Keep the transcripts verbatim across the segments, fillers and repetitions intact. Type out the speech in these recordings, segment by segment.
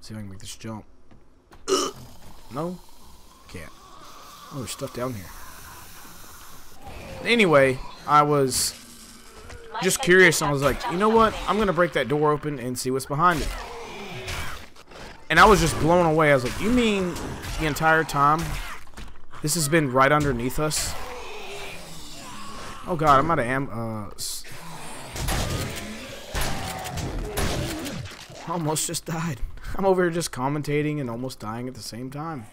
See if I can make this jump. No? Can't. Oh, there's stuff down here. Anyway, I was just curious, and I was like, you know what? I'm going to break that door open and see what's behind it. And I was just blown away. I was like, you mean the entire time this has been right underneath us? Oh god, I'm out of ammo. Uh, almost just died. I'm over here just commentating and almost dying at the same time.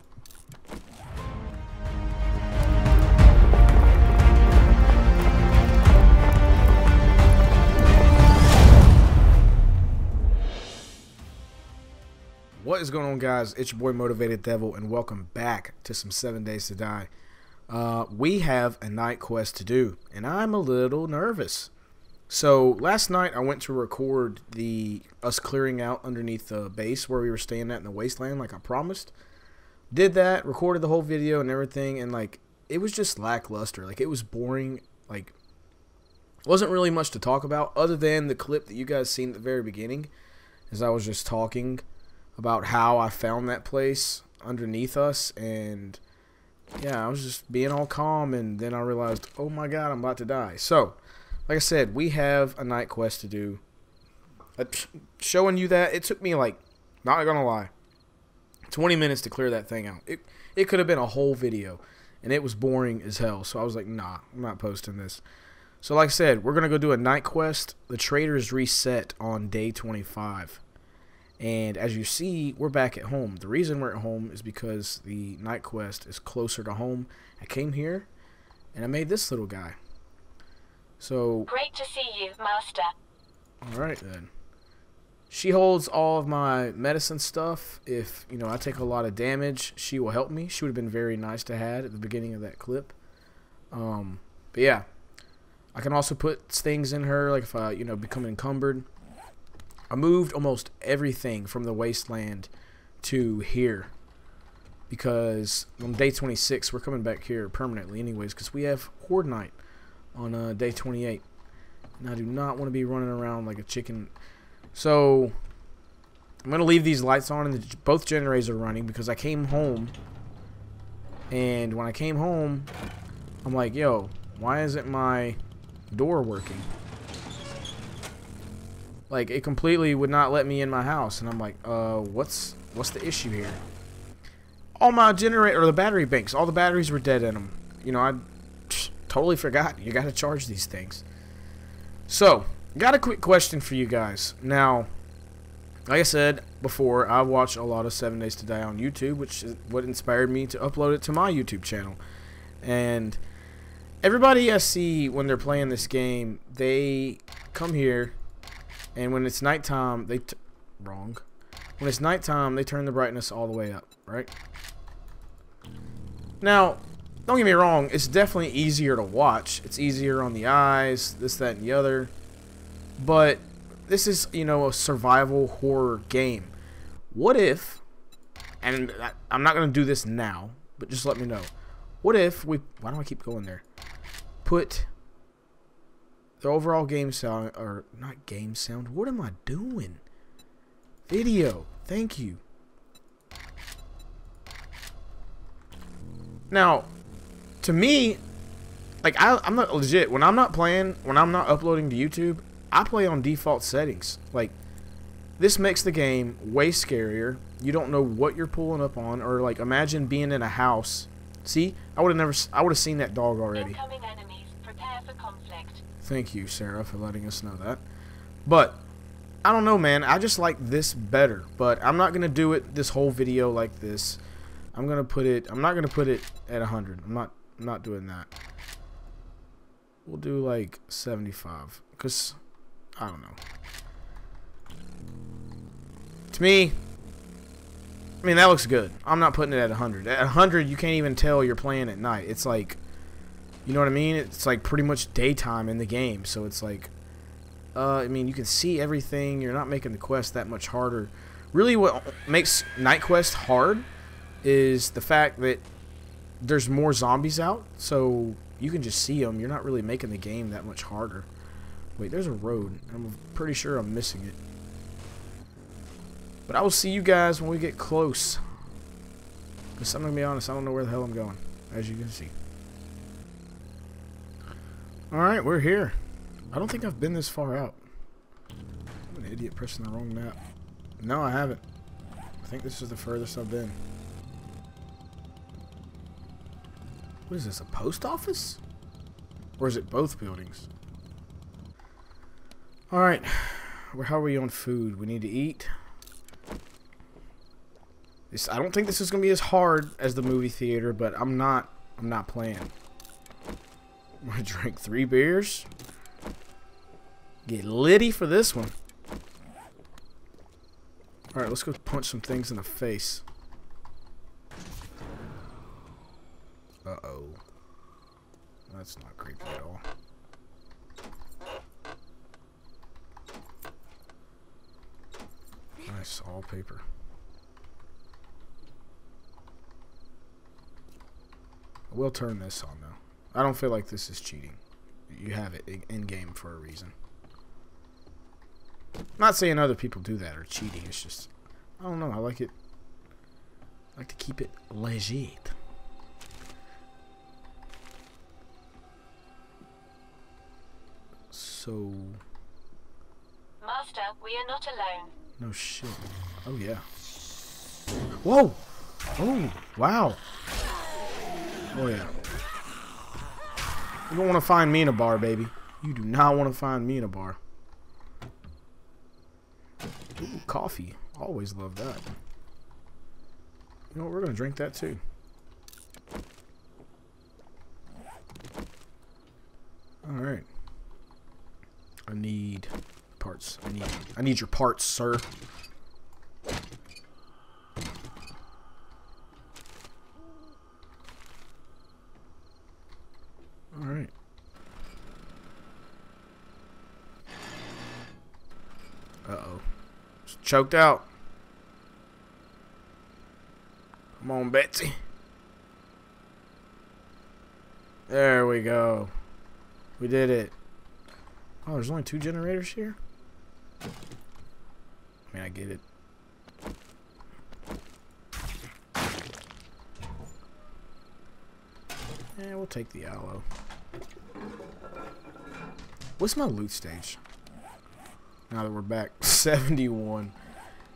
What is going on, guys? It's your boy Motivated Devil, and welcome back to some seven days to die. Uh, we have a night quest to do, and I'm a little nervous. So last night I went to record the us clearing out underneath the base where we were staying at in the wasteland, like I promised. Did that, recorded the whole video and everything, and like it was just lackluster. Like it was boring. Like wasn't really much to talk about other than the clip that you guys seen at the very beginning, as I was just talking about how I found that place underneath us. And yeah, I was just being all calm, and then I realized, oh my god, I'm about to die. So, like I said, we have a night quest to do. Uh, showing you that, it took me, like, not gonna lie, twenty minutes to clear that thing out. It, it could have been a whole video, and it was boring as hell. So I was like, nah, I'm not posting this. So like I said, we're gonna go do a night quest. The traders reset on day twenty-five. And as you see, we're back at home. The reason we're at home is because the night quest is closer to home. I came here, and I made this little guy. So great to see you, Master. All right then. She holds all of my medicine stuff. If you know I take a lot of damage, she will help me. She would have been very nice to have at the beginning of that clip. Um, but yeah, I can also put things in her, like if I you know become encumbered. I moved almost everything from the wasteland to here because on day twenty-six we're coming back here permanently anyways, because we have Horde Night on uh, day twenty-eight, and I do not want to be running around like a chicken. So I'm gonna leave these lights on, and the, both generators are running because I came home, and when I came home I'm like, yo, why isn't my door working? Like, it completely would not let me in my house, and I'm like, uh, what's what's the issue here? All my generator, or the battery banks, all the batteries were dead in them. You know, I psh, totally forgot. You gotta charge these things. So, got a quick question for you guys. Now, like I said before, I watch a lot of seven days to die on YouTube, which is what inspired me to upload it to my YouTube channel. And everybody I see when they're playing this game, they come here, and when it's nighttime, they t wrong. When it's nighttime, they turn the brightness all the way up, right? Now, don't get me wrong, it's definitely easier to watch. It's easier on the eyes, this, that, and the other. But this is, you know, a survival horror game. What if, and I, I'm not going to do this now, but just let me know. What if we, why do I keep going there? Put the overall game sound, or not game sound, what am I doing? Video, thank you. Now, to me, like, I, I'm not legit. When I'm not playing, when I'm not uploading to YouTube, I play on default settings. Like, this makes the game way scarier. You don't know what you're pulling up on, or, like, imagine being in a house. See? I would have never, I would have seen that dog already. Incoming enemies, prepare for conflict. Thank you, Sarah, for letting us know that. But I don't know, man. I just like this better. But I'm not gonna do it this whole video like this. I'm gonna put it. I'm not gonna put it at one hundred. I'm not. I'm not doing that. We'll do like seventy-five, cause I don't know. To me, I mean that looks good. I'm not putting it at one hundred. At one hundred, you can't even tell you're playing at night. It's like, you know what I mean? It's like pretty much daytime in the game, so it's like, uh, I mean, you can see everything. You're not making the quest that much harder. Really, what makes night quest hard is the fact that there's more zombies out, so you can just see them. You're not really making the game that much harder. Wait, there's a road. I'm pretty sure I'm missing it. But I will see you guys when we get close. Because I'm going to be honest, I don't know where the hell I'm going, as you can see. Alright, we're here. I don't think I've been this far out. I'm an idiot pressing the wrong map. No, I haven't. I think this is the furthest I've been. What is this, a post office? Or is it both buildings? Alright. How are we on food? We need to eat. This, I don't think this is going to be as hard as the movie theater, but I'm not I'm not playing. I'm going to drink three beers. Get litty for this one. Alright, let's go punch some things in the face. Uh-oh. That's not creepy at all. Nice, all paper. I will turn this on, though. I don't feel like this is cheating. You have it in-game for a reason. I'm not saying other people do that or cheating. It's just, I don't know. I like it. I like to keep it legit. So... Master, we are not alone. No shit. Oh, yeah. Whoa! Oh, wow. Oh, yeah. You don't want to find me in a bar, baby. You do not want to find me in a bar. Ooh, coffee. Always love that. You know what? We're going to drink that, too. Alright. I need... parts. I need, I need your parts, sir. Alright. Uh-oh. It's choked out. Come on, Betsy. There we go. We did it. Oh, there's only two generators here? I mean, I get it. Yeah, we'll take the aloe. What's my loot stage? Now that we're back, seventy-one.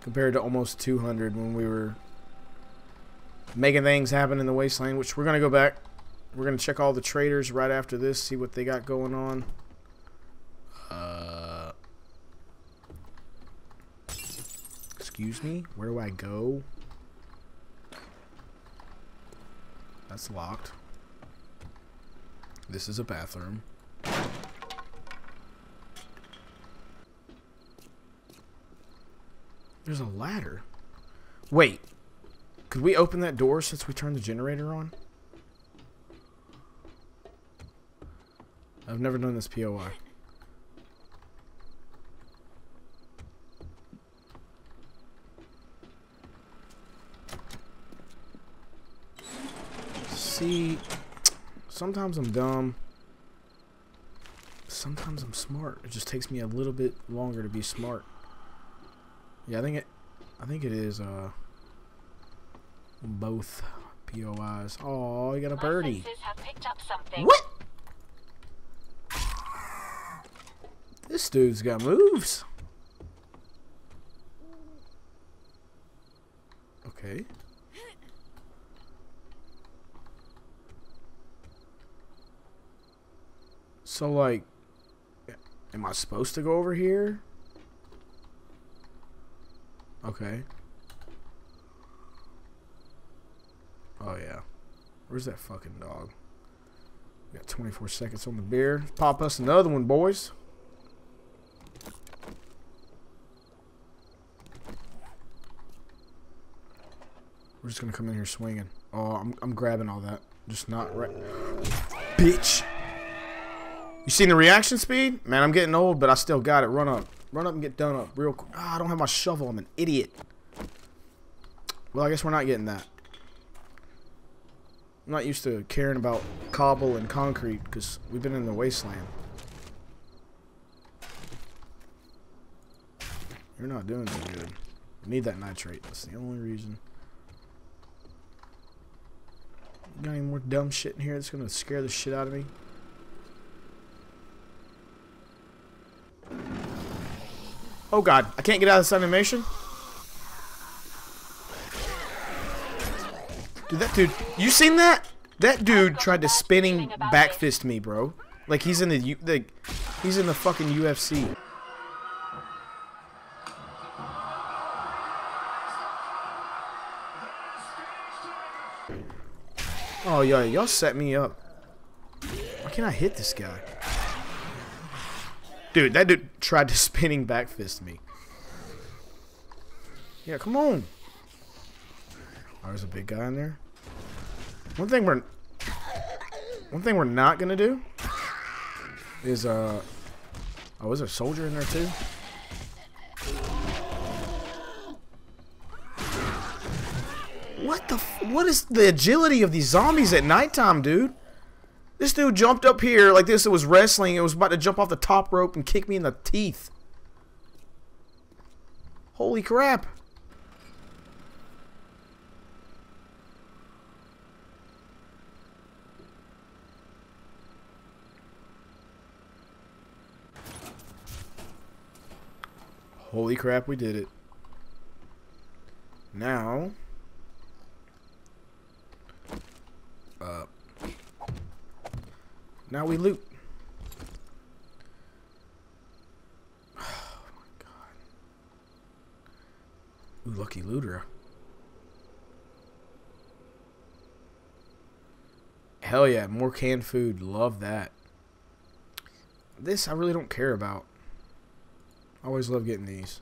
Compared to almost two hundred when we were making things happen in the wasteland, which we're going to go back. We're going to check all the traders right after this, see what they got going on. Uh, excuse me? Where do I go? That's locked. This is a bathroom. There's a ladder. Wait. Could we open that door since we turned the generator on? I've never done this P O I. See, sometimes I'm dumb, sometimes I'm smart. It just takes me a little bit longer to be smart. Yeah, I think it I think it is uh both P O Is. Oh, you got a birdie. Have picked up something. What? This dude's got moves. Okay. So, like, am I supposed to go over here? Okay. Oh, yeah. Where's that fucking dog? We got twenty-four seconds on the beer. Pop us another one, boys. We're just going to come in here swinging. Oh, I'm, I'm grabbing all that. Just not right. Bitch. You seen the reaction speed? Man, I'm getting old, but I still got it. Run up. Run up and get done up real quick. Ah, I don't have my shovel. I'm an idiot. Well, I guess we're not getting that. I'm not used to caring about cobble and concrete because we've been in the wasteland. You're not doing so good. I need that nitrate. That's the only reason. Got any more dumb shit in here that's gonna scare the shit out of me? Oh god, I can't get out of this animation? Dude, that dude, you seen that? That dude tried to spinning back fist me, bro. Like he's in the, like, he's in the fucking U F C. Oh, y'all, y'all set me up. Why can't I hit this guy? Dude, that dude tried to spinning back fist me. Yeah, come on. Oh, there's a big guy in there. One thing we're one thing we're not gonna do is uh oh, is there a soldier in there too? What the f what is the agility of these zombies at nighttime, dude? This dude jumped up here like this. It was wrestling. It was about to jump off the top rope and kick me in the teeth. Holy crap. Holy crap, we did it. Now... Uh... Now we loot. Oh my god. Ooh, Lucky Looter. Hell yeah, more canned food. Love that. This I really don't care about. I always love getting these.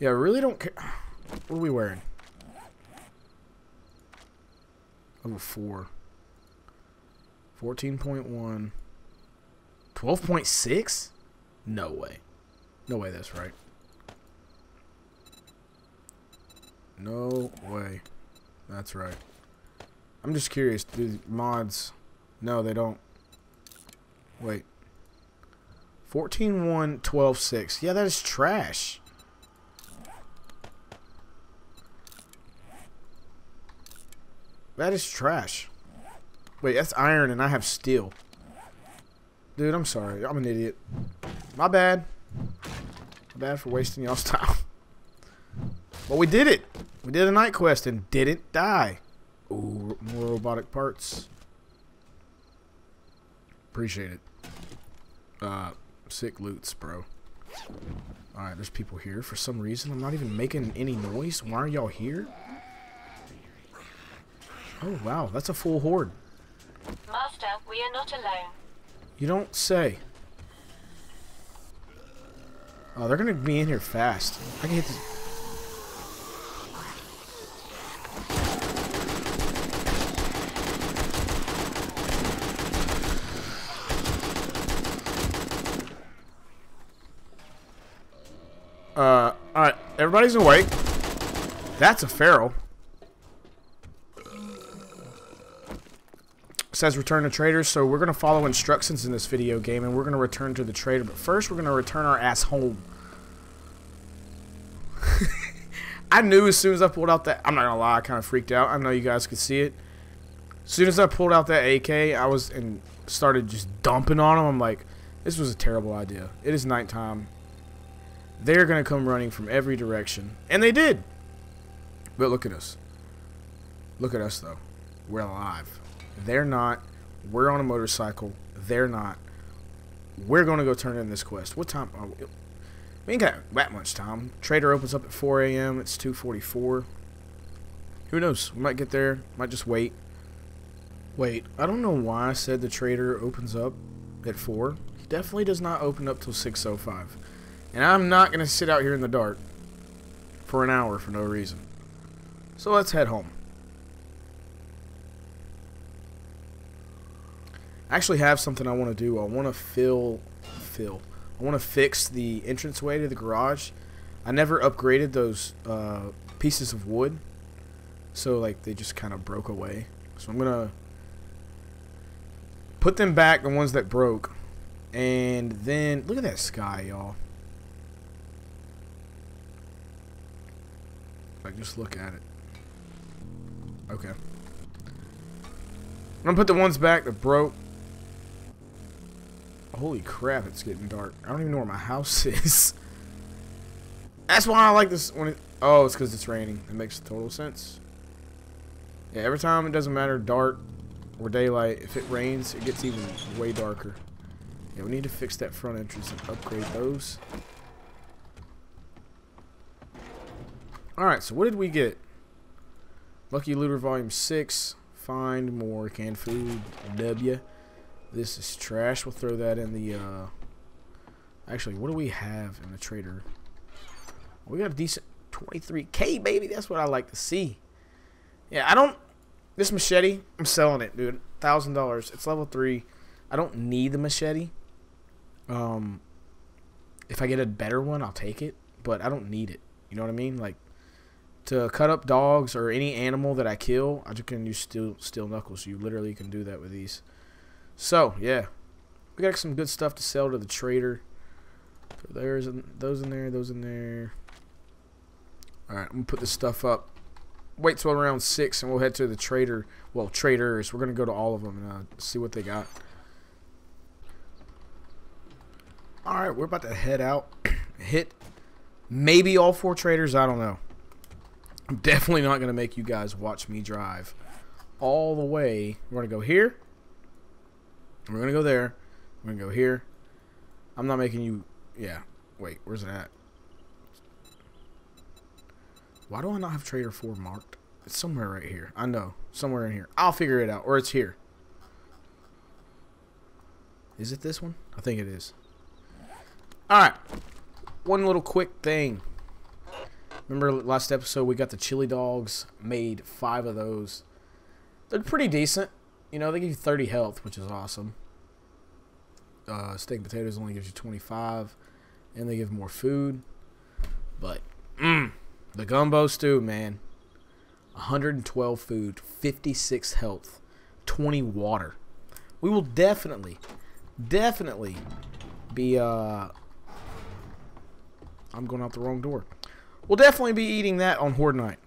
Yeah, I really don't care. What are we wearing? Level four. fourteen point one. twelve point six? No way. No way that's right. No way. That's right. I'm just curious. Do mods... No, they don't. Wait. fourteen point one, twelve point six. Yeah, that is trash. That is trash. Wait, that's iron and I have steel. Dude, I'm sorry. I'm an idiot. My bad. My bad for wasting y'all's time. But we did it. We did a night quest and didn't die. Ooh, more robotic parts. Appreciate it. Uh, sick loots, bro. Alright, there's people here. For some reason, I'm not even making any noise. Why are y'all here? Oh, wow. That's a full horde. Master, we are not alone. You don't say. Oh, they're gonna be in here fast. I can hit this. Uh, alright, everybody's awake. That's a feral. Says return to traders, so we're gonna follow instructions in this video game and we're gonna return to the trader, but first we're gonna return our ass home. I knew as soon as I pulled out that, I'm not gonna lie, I kind of freaked out. I know you guys could see it. As soon as I pulled out that A K, I was and started just dumping on them. I'm like, this was a terrible idea. It is nighttime. They're gonna come running from every direction, and they did. But look at us. Look at us though. We're alive. They're not. We're on a motorcycle. They're not. We're going to go turn in this quest. What time? Oh, we ain't got that much time. Trader opens up at four A M It's two forty-four. Who knows? We might get there. Might just wait. Wait. I don't know why I said the trader opens up at four. He definitely does not open up till six oh five. And I'm not going to sit out here in the dark for an hour for no reason. So let's head home. Actually have something I want to do. I want to fill fill I want to fix the entranceway to the garage. I never upgraded those uh, pieces of wood, so like they just kind of broke away, so I'm gonna put them back, the ones that broke. And then look at that sky, y'all. If I can just look at it. Okay. I'm gonna put the ones back that broke. Holy crap, it's getting dark. I don't even know where my house is. That's why I like this when it... Oh, it's because it's raining. It makes total sense. Yeah, every time, it doesn't matter, dark or daylight. If it rains, it gets even way darker. Yeah, we need to fix that front entrance and upgrade those. Alright, so what did we get? Lucky Looter Volume six. Find more canned food. W. This is trash. We'll throw that in the... Uh... Actually, what do we have in the trader? We got a decent twenty-three K, baby. That's what I like to see. Yeah, I don't... This machete, I'm selling it, dude. one thousand dollars. It's level three. I don't need the machete. Um, if I get a better one, I'll take it. But I don't need it. You know what I mean? Like, to cut up dogs or any animal that I kill, I just can use steel, steel knuckles. You literally can do that with these. So, yeah. We got some good stuff to sell to the trader. So there's those in there, those in there. Alright, I'm going to put this stuff up. Wait till around six, and we'll head to the trader. Well, traders. We're going to go to all of them and uh, see what they got. Alright, we're about to head out. Hit maybe all four traders. I don't know. I'm definitely not going to make you guys watch me drive all the way. We're going to go here. We're going to go there. We're going to go here. I'm not making you... Yeah. Wait, where's it at? Why do I not have Trader four marked? It's somewhere right here. I know. Somewhere in here. I'll figure it out. Or it's here. Is it this one? I think it is. Alright. One little quick thing. Remember last episode we got the chili dogs. Made five of those. They're pretty decent. You know, they give you thirty health, which is awesome. Uh, steak and potatoes only gives you twenty-five. And they give more food. But, mmm. The gumbo stew, man. one hundred twelve food, fifty-six health, twenty water. We will definitely, definitely be, uh... I'm going out the wrong door. We'll definitely be eating that on Horde Night.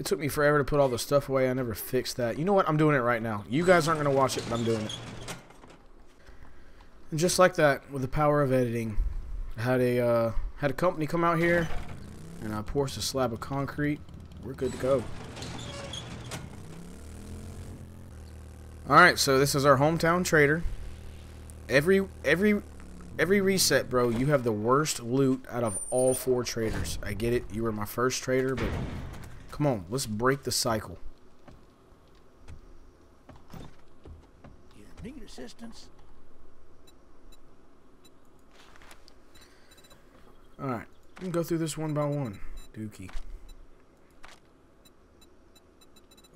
It took me forever to put all the stuff away. I never fixed that. You know what? I'm doing it right now. You guys aren't going to watch it, but I'm doing it. And just like that, with the power of editing, I had a, uh... Had a company come out here, and I poured a slab of concrete. We're good to go. Alright, so this is our hometown trader. Every every every reset, bro, you have the worst loot out of all four traders. I get it. You were my first trader, but come on. Let's break the cycle. You need assistance? Alright, we can go through this one by one. Dookie.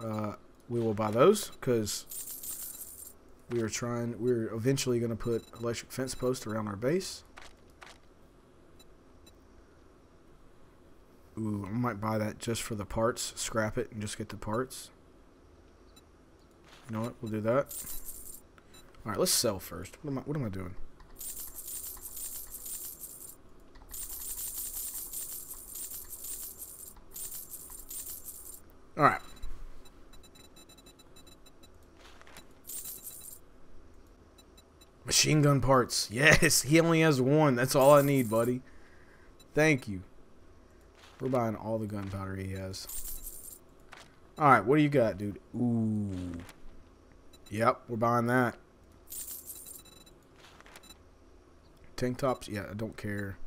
Uh, we will buy those, because we are trying, we're eventually going to put electric fence posts around our base. Ooh, I might buy that just for the parts. Scrap it and just get the parts. You know what, we'll do that. Alright, let's sell first. What am I, what am I doing? Alright. Machine gun parts. Yes, he only has one. That's all I need, buddy. Thank you. We're buying all the gunpowder he has. Alright, what do you got, dude? Ooh. Yep, we're buying that. Tank tops? Yeah, I don't care.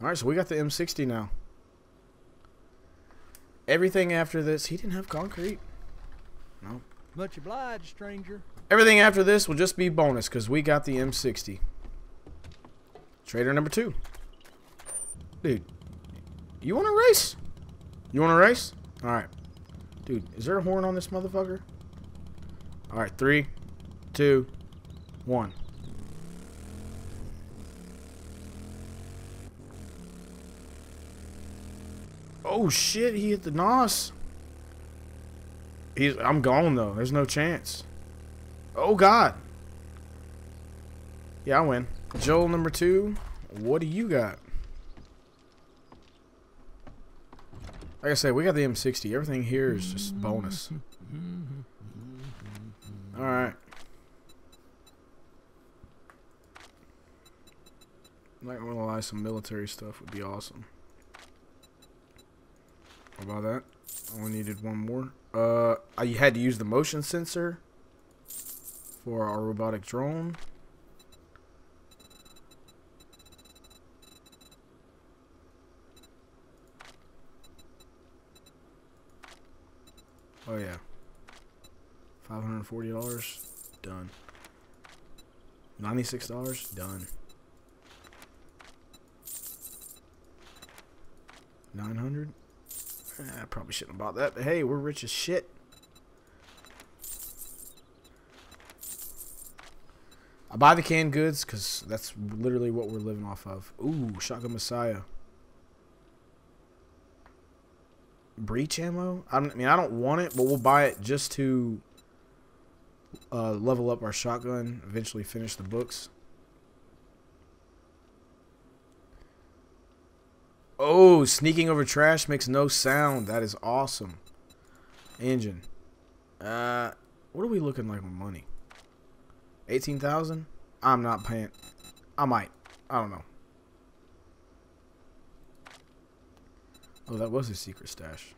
Alright, so we got the M sixty now. Everything after this, he didn't have concrete. No. Much obliged, stranger. Everything after this will just be bonus because we got the M sixty. Trader number two. Dude, you want to race? You want to race? All right. Dude, is there a horn on this motherfucker? All right, three, two, one. Oh shit, he hit the N O S. He's, I'm gone though. There's no chance. Oh god. Yeah, I win. Joel number two What do you got? Like I said, we got the M sixty. Everything here is just bonus. Alright. I'm not gonna lie, some military stuff would be awesome. What about that? I only needed one more. Uh, I had to use the motion sensor for our robotic drone. Oh yeah, five hundred forty dollars, done. ninety-six dollars, done. nine hundred dollars, eh, I probably shouldn't have bought that, but hey, we're rich as shit. I buy the canned goods, because that's literally what we're living off of. Ooh, Shotgun Messiah. Breach ammo? I, don't, I mean, I don't want it, but we'll buy it just to uh, level up our shotgun, eventually finish the books. Oh, sneaking over trash makes no sound. That is awesome. Engine. Uh, what are we looking like with money? eighteen thousand dollars? I'm not paying. I might. I don't know. Oh, that was a secret stash.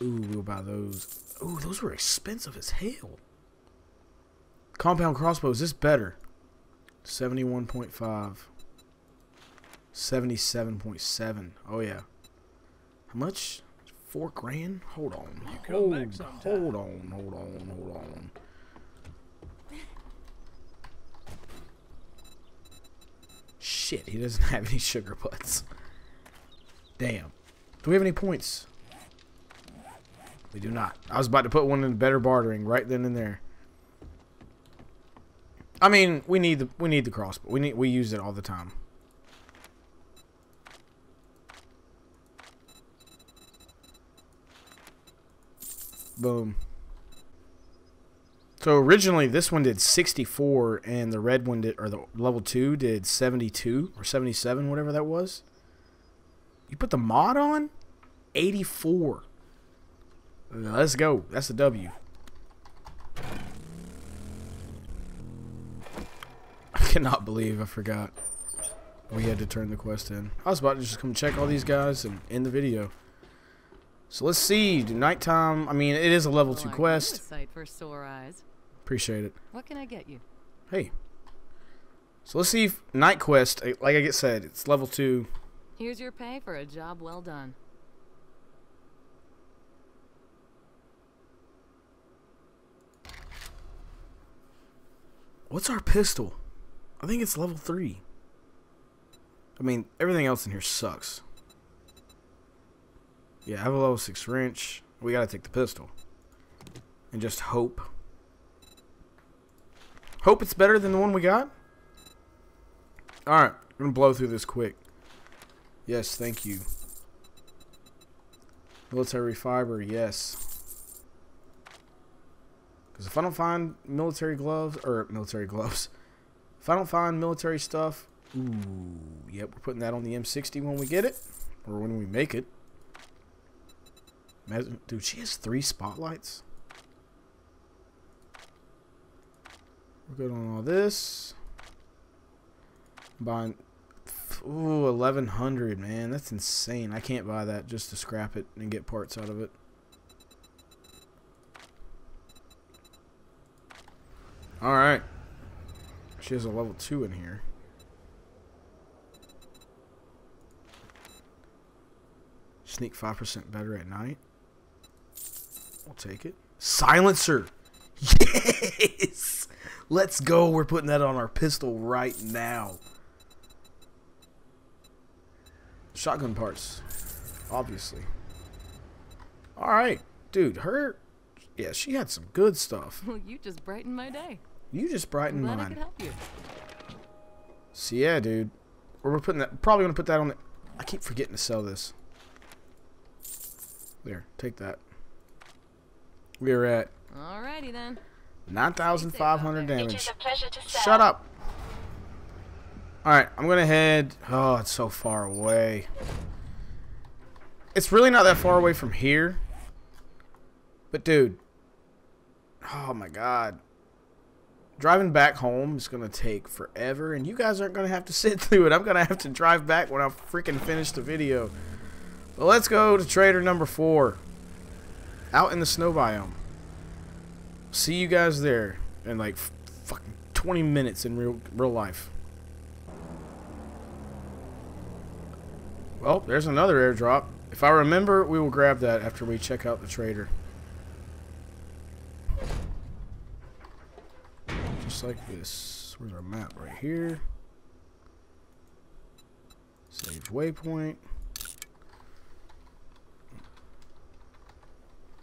Ooh, we'll buy those. Ooh, those were expensive as hell. Compound crossbow, is this better? seventy-one point five. seventy-seven point seven. Oh, yeah. How much? Four grand? Hold on. Hold, hold on, hold on, hold on. Shit, he doesn't have any sugar butts. Damn. Do we have any points? We do not. I was about to put one in better bartering right then and there. I mean, we need the we need the crossbow. We need we use it all the time. Boom. So originally this one did sixty-four and the red one did, or the level two did seventy-two or seventy-seven, whatever that was. You put the mod on? eighty-four. Let's go. That's a W. I cannot believe I forgot we had to turn the quest in. I was about to just come check all these guys and end the video. So let's see. Do nighttime. I mean, it is a level two quest. Appreciate it. What can I get you? Hey. So let's see if night quest, like I said, it's level two. Here's your pay for a job well done. What's our pistol? I think it's level three. I mean, everything else in here sucks. Yeah, I have a level six wrench. We gotta take the pistol. And just hope. Hope it's better than the one we got? Alright, I'm gonna blow through this quick. Yes, thank you. Military fiber, yes. Because if I don't find military gloves, or military gloves, if I don't find military stuff, ooh, yep, we're putting that on the M sixty when we get it, or when we make it. Dude, she has three spotlights. We're good on all this. Buying, ooh, eleven hundred, man. That's insane. I can't buy that just to scrap it and get parts out of it. Alright. She has a level two in here. Sneak five percent better at night. I'll take it. Silencer. Yes. Let's go. We're putting that on our pistol right now. Shotgun parts. Obviously. All right. Dude, her... Yeah, she had some good stuff. Well, you just brightened my day. You just brightened mine. Glad I could help you. So, yeah, dude. We're putting that... Probably going to put that on the... I keep forgetting to sell this. There. Take that. We're at... Alrighty then. nine thousand five hundred damage. Shut up. Alright, I'm gonna head... Oh, it's so far away. It's really not that far away from here. But, dude. Oh, my God. Driving back home is gonna take forever, and you guys aren't gonna have to sit through it. I'm gonna have to drive back when I freaking finish the video. But let's go to trader number four. Out in the snow biome. See you guys there in like fucking twenty minutes in real real life. Well, there's another airdrop. If I remember, we will grab that after we check out the trader. Just like this. Where's our map? Right here. Save waypoint.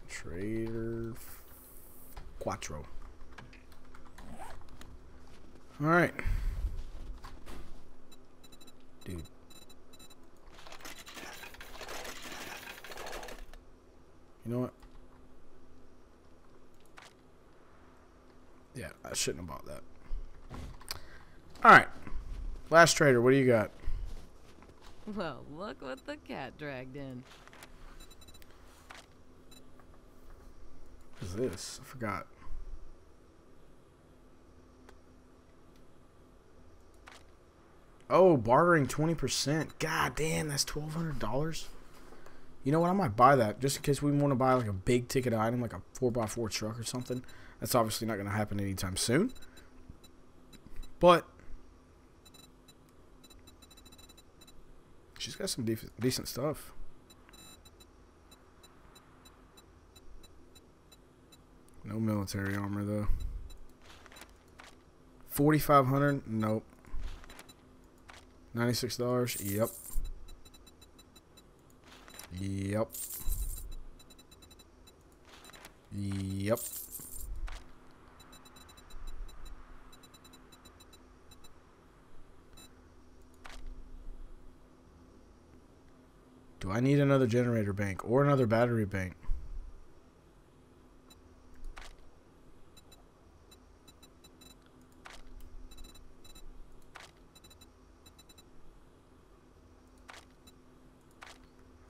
Trader Quattro. Alright. Dude. You know what? Yeah, I shouldn't have bought that. Alright. Last trader, what do you got? Well, look what the cat dragged in. What is this? I forgot. Oh, bartering twenty percent. God damn, that's twelve hundred dollars. You know what? I might buy that just in case we want to buy like a big ticket item, like a four by four truck or something. That's obviously not going to happen anytime soon. But she's got some de decent stuff. No military armor though. forty-five hundred dollars? Nope. ninety-six dollars? Yep. Yep. Yep. Do I need another generator bank or another battery bank?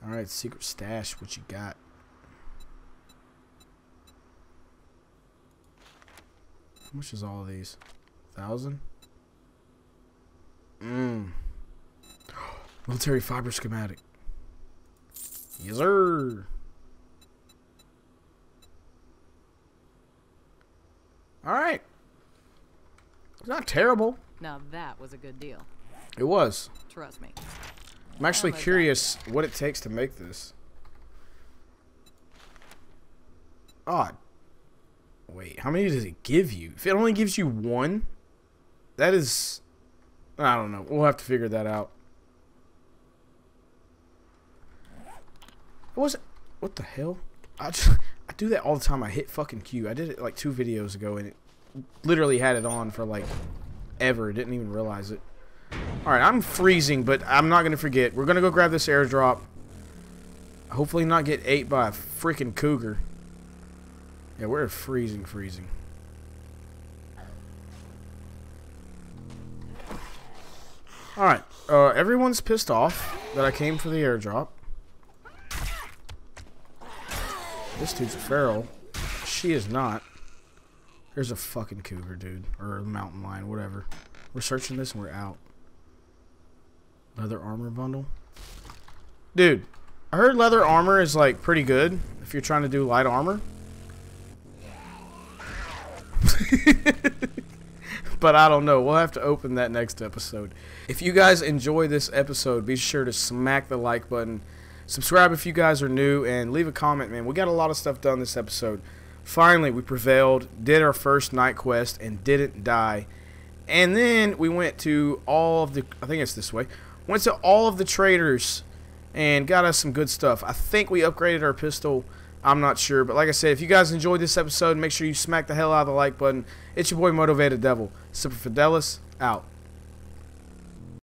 Alright, secret stash, what you got? How much is all of these? Thousand? Mmm. Military fiber schematic. Yes, sir. Alright. It's not terrible. Now that was a good deal. It was. Trust me. I'm actually curious what it takes to make this. Oh, wait, how many does it give you? If it only gives you one, that is... I don't know. We'll have to figure that out. What was it? What the hell? I, just, I do that all the time. I hit fucking Q. I did it like two videos ago, and it literally had it on for like ever. Didn't even realize it. Alright, I'm freezing, but I'm not going to forget. We're going to go grab this airdrop. Hopefully not get ate by a freaking cougar. Yeah, we're freezing, freezing. Alright, uh, everyone's pissed off that I came for the airdrop. This dude's a feral. She is not. Here's a fucking cougar, dude. Or a mountain lion, whatever. We're searching this and we're out. Leather armor bundle. Dude, I heard leather armor is like pretty good if you're trying to do light armor. But I don't know. We'll have to open that next episode. If you guys enjoy this episode, be sure to smack the like button. Subscribe if you guys are new and leave a comment, man. We got a lot of stuff done this episode. Finally, we prevailed, did our first night quest, and didn't die. And then we went to all of the, I think it's this way, went to all of the traders and got us some good stuff. I think we upgraded our pistol. I'm not sure. But like I said, if you guys enjoyed this episode, make sure you smack the hell out of the like button. It's your boy Motivated Devil. Super Fidelis, out.